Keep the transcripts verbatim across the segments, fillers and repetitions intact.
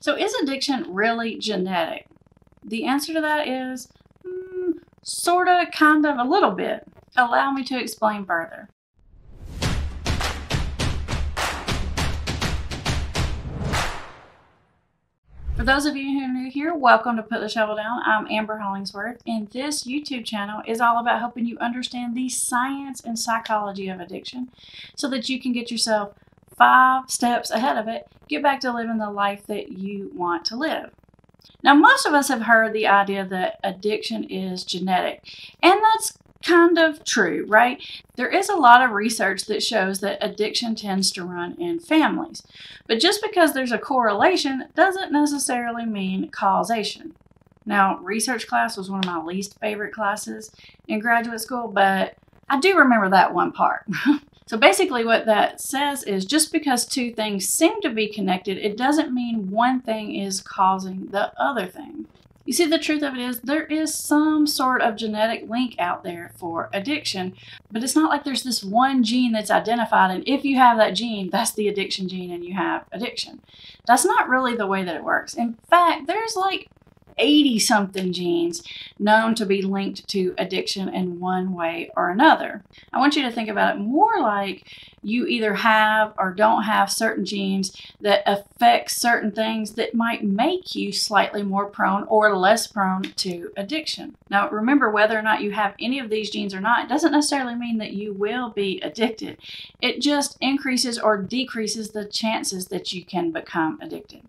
So is addiction really genetic? The answer to that is mm, sort of, kind of, a little bit. Allow me to explain further. For those of you who are new here, welcome to Put the Shovel Down. I'm Amber Hollingsworth, and this YouTube channel is all about helping you understand the science and psychology of addiction so that you can get yourself five steps ahead of it, get back to living the life that you want to live. Now, most of us have heard the idea that addiction is genetic, and that's kind of true, right? There is a lot of research that shows that addiction tends to run in families, but just because there's a correlation doesn't necessarily mean causation. Now, research class was one of my least favorite classes in graduate school, but I do remember that one part. So basically what that says is just because two things seem to be connected, it doesn't mean one thing is causing the other thing. You see, the truth of it is there is some sort of genetic link out there for addiction, but it's not like there's this one gene that's identified, and if you have that gene, that's the addiction gene and you have addiction. That's not really the way that it works. In fact, there's like eighty something genes known to be linked to addiction in one way or another. I want you to think about it more like you either have or don't have certain genes that affect certain things that might make you slightly more prone or less prone to addiction. Now, remember, whether or not you have any of these genes or not, it doesn't necessarily mean that you will be addicted. It just increases or decreases the chances that you can become addicted.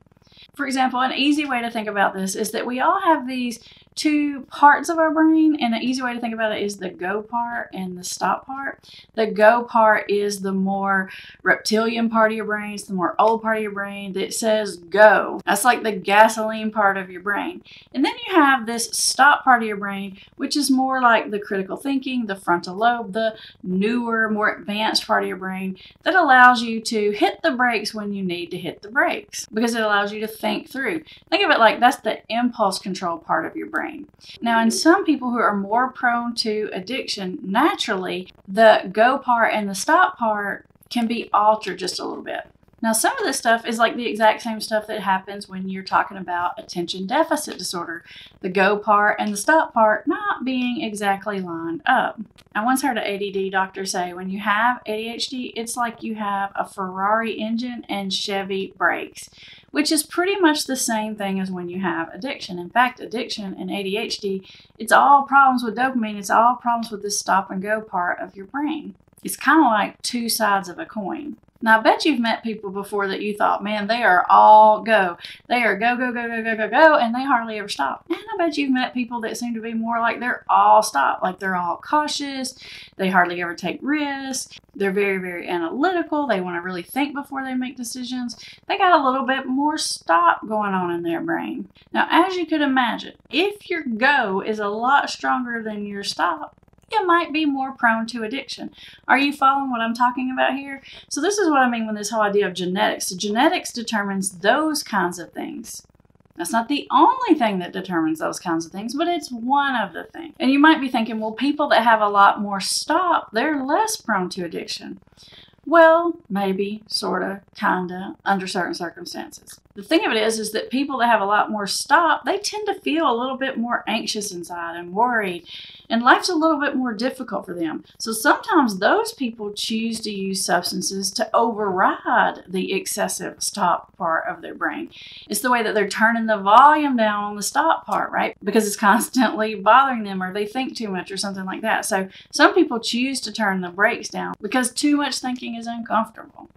For example, an easy way to think about this is that we all have these two parts of our brain, and an easy way to think about it is the go part and the stop part. The go part is the more reptilian part of your brain, it's the more old part of your brain that says go. That's like the gasoline part of your brain. And then you have this stop part of your brain, which is more like the critical thinking, the frontal lobe, the newer, more advanced part of your brain that allows you to hit the brakes when you need to hit the brakes, because it allows you to think through. Think of it like that's the impulse control part of your brain. Now, in some people who are more prone to addiction, naturally, the go part and the stop part can be altered just a little bit. Now, some of this stuff is like the exact same stuff that happens when you're talking about attention deficit disorder, the go part and the stop part not being exactly lined up. I once heard an A D D doctor say, when you have A D H D, it's like you have a Ferrari engine and Chevy brakes, which is pretty much the same thing as when you have addiction. In fact, addiction and A D H D, it's all problems with dopamine. It's all problems with this stop and go part of your brain. It's kind of like two sides of a coin. Now, I bet you've met people before that you thought, man, they are all go. They are go, go, go, go, go, go, go, and they hardly ever stop. And I bet you've met people that seem to be more like they're all stop, like they're all cautious. They hardly ever take risks. They're very, very analytical. They want to really think before they make decisions. They got a little bit more stop going on in their brain. Now, as you could imagine, if your go is a lot stronger than your stop, you might be more prone to addiction. Are you following what I'm talking about here? So this is what I mean with this whole idea of genetics. So genetics determines those kinds of things. That's not the only thing that determines those kinds of things, but it's one of the things. And you might be thinking, well, people that have a lot more stop, they're less prone to addiction. Well, maybe, sorta, kinda, under certain circumstances. The thing of it is, is that people that have a lot more stop, they tend to feel a little bit more anxious inside and worried, and life's a little bit more difficult for them. So sometimes those people choose to use substances to override the excessive stop part of their brain. It's the way that they're turning the volume down on the stop part, right? Because it's constantly bothering them, or they think too much or something like that. So some people choose to turn the brakes down because too much thinking is uncomfortable.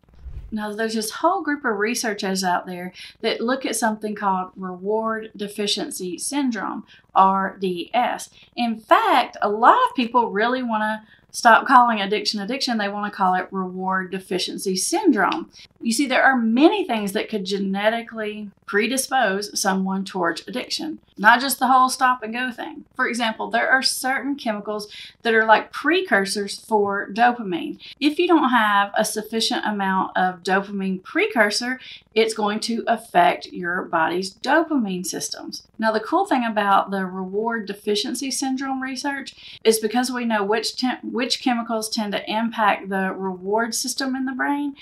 Now, there's this whole group of researchers out there that look at something called Reward Deficiency Syndrome, R D S. In fact, a lot of people really want to stop calling addiction addiction. They want to call it Reward Deficiency Syndrome. You see, there are many things that could genetically predispose someone towards addiction, not just the whole stop and go thing. For example, there are certain chemicals that are like precursors for dopamine. If you don't have a sufficient amount of dopamine precursor, it's going to affect your body's dopamine systems. Now, the cool thing about the Reward Deficiency Syndrome research is because we know which, which chemicals tend to impact the reward system in the brain,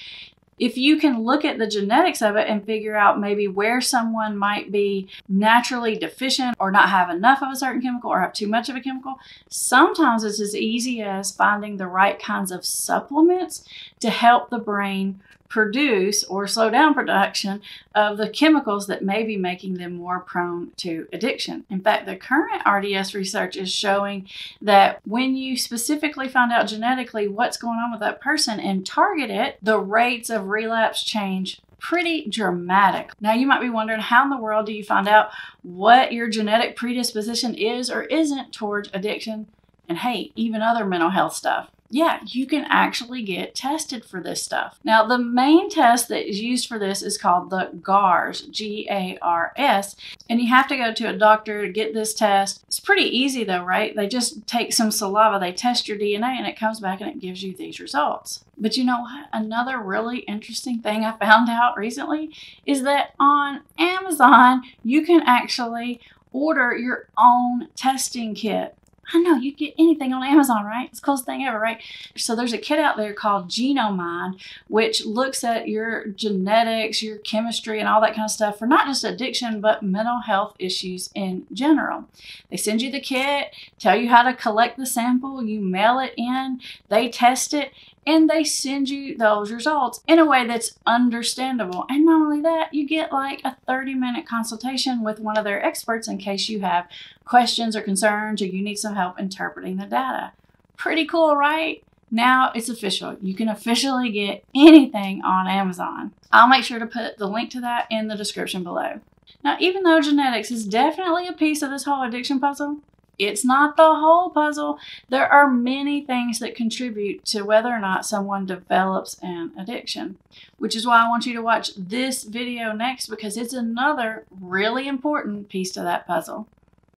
If you can look at the genetics of it and figure out maybe where someone might be naturally deficient or not have enough of a certain chemical or have too much of a chemical, sometimes it's as easy as finding the right kinds of supplements to help the brain produce or slow down production of the chemicals that may be making them more prone to addiction. In fact, the current R D S research is showing that when you specifically find out genetically what's going on with that person and target it, the rates of relapse change pretty dramatic. Now you might be wondering, how in the world do you find out what your genetic predisposition is or isn't towards addiction and, hey, even other mental health stuff? Yeah, you can actually get tested for this stuff. Now, the main test that is used for this is called the GARS, G A R S, and you have to go to a doctor to get this test. It's pretty easy though, right? They just take some saliva, they test your D N A, and it comes back and it gives you these results. But you know what? Another really interesting thing I found out recently is that on Amazon, you can actually order your own testing kit. I know, you get anything on Amazon, right? It's the coolest thing ever, right? So there's a kit out there called GenoMind, which looks at your genetics, your chemistry, and all that kind of stuff for not just addiction, but mental health issues in general. They send you the kit, tell you how to collect the sample, you mail it in, they test it, and they send you those results in a way that's understandable. And not only that, you get like a thirty minute consultation with one of their experts in case you have questions or concerns or you need some help interpreting the data. Pretty cool, right? Now it's official. You can officially get anything on Amazon. I'll make sure to put the link to that in the description below. Now, even though genetics is definitely a piece of this whole addiction puzzle, it's not the whole puzzle. There are many things that contribute to whether or not someone develops an addiction, which is why I want you to watch this video next, because it's another really important piece to that puzzle.